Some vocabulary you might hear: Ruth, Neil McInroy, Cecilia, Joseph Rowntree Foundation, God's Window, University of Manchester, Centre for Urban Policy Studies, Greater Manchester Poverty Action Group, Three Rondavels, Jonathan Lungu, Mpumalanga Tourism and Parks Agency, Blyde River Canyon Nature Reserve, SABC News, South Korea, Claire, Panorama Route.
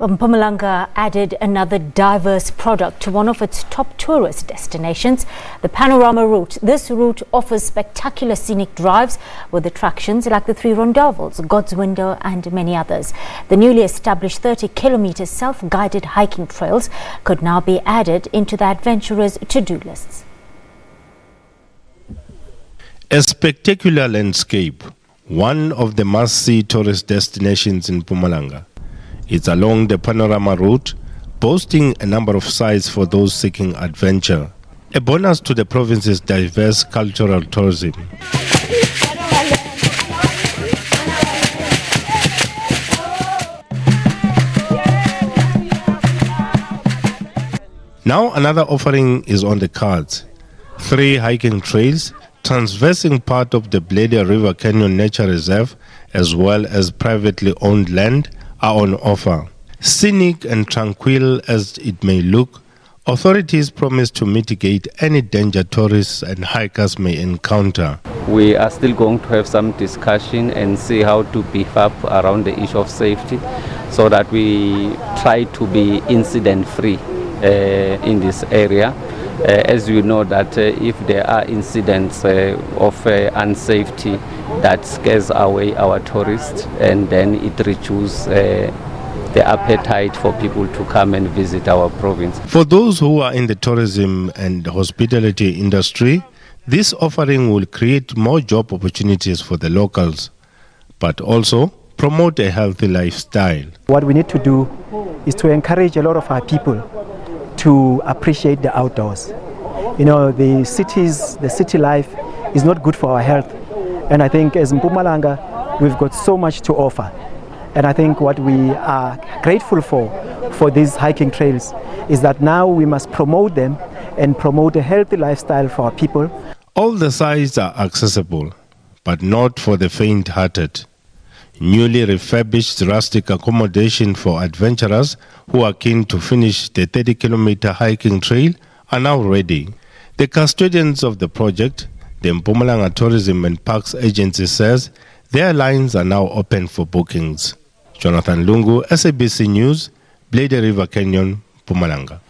Mpumalanga added another diverse product to one of its top tourist destinations, the Panorama Route. This route offers spectacular scenic drives with attractions like the Three Rondavels, God's Window and many others. The newly established 30-kilometre self-guided hiking trails could now be added into the adventurers' to-do lists. A spectacular landscape, one of the must-see tourist destinations in Mpumalanga. It's along the Panorama Route, boasting a number of sites for those seeking adventure. A bonus to the province's diverse cultural tourism. Now another offering is on the cards. 3 hiking trails transversing part of the Blyde River Canyon Nature Reserve, as well as privately owned land, are on offer. Scenic and tranquil as it may look, authorities promise to mitigate any danger tourists and hikers may encounter. We are still going to have some discussion and see how to beef up around the issue of safety so that we try to be incident-free in this area. As you know that if there are incidents of unsafety that scares away our tourists, and then it reduces the appetite for people to come and visit our province. For those who are in the tourism and hospitality industry, this offering will create more job opportunities for the locals, but also promote a healthy lifestyle. What we need to do is to encourage a lot of our people to appreciate the outdoors. You know, the city life is not good for our health. And I think as Mpumalanga, we've got so much to offer. And I think what we are grateful for these hiking trails, is that now we must promote them and promote a healthy lifestyle for our people. All the sites are accessible, but not for the faint-hearted. Newly refurbished rustic accommodation for adventurers who are keen to finish the 30-kilometer hiking trail are now ready. The custodians of the project, the Mpumalanga Tourism and Parks Agency, says their lines are now open for bookings. Jonathan Lungu, SABC News, Blyde River Canyon, Mpumalanga.